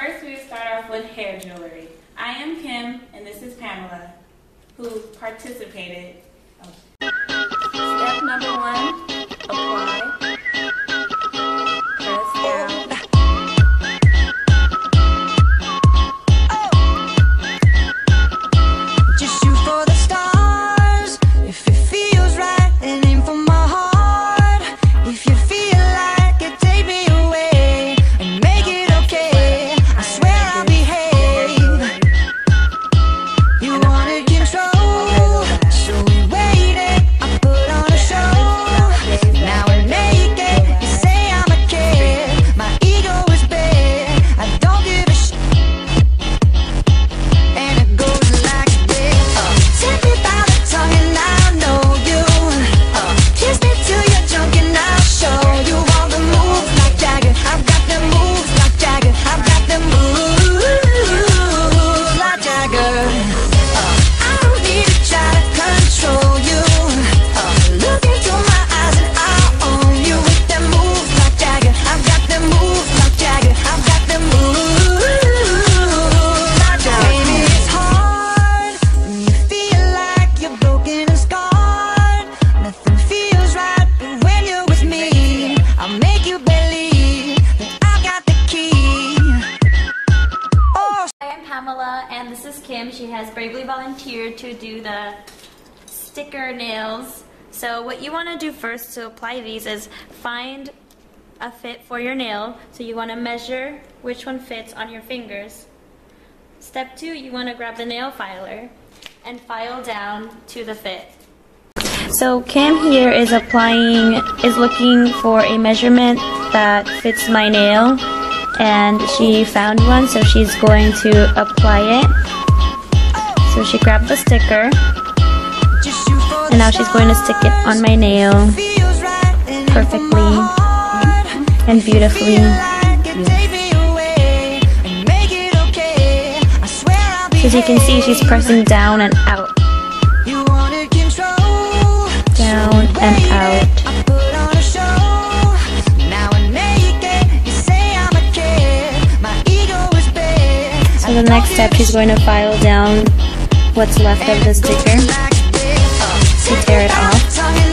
First, we start off with hair jewelry. I am Kim, and this is Pamela, who participated. Step number one, apply. And this is Kim. She has bravely volunteered to do the sticker nails. So what you want to do first to apply these is find a fit for your nail. So you want to measure which one fits on your fingers. Step two, you want to grab the nail filer and file down to the fit. So Kim here is looking for a measurement that fits my nail. And she found one, so she's going to apply it. So she grabbed the sticker, and now she's going to stick it on my nail perfectly and beautifully. So as you can see, she's pressing down and out. Down and out. So the next step, she's going to file down what's left of the sticker to tear it off.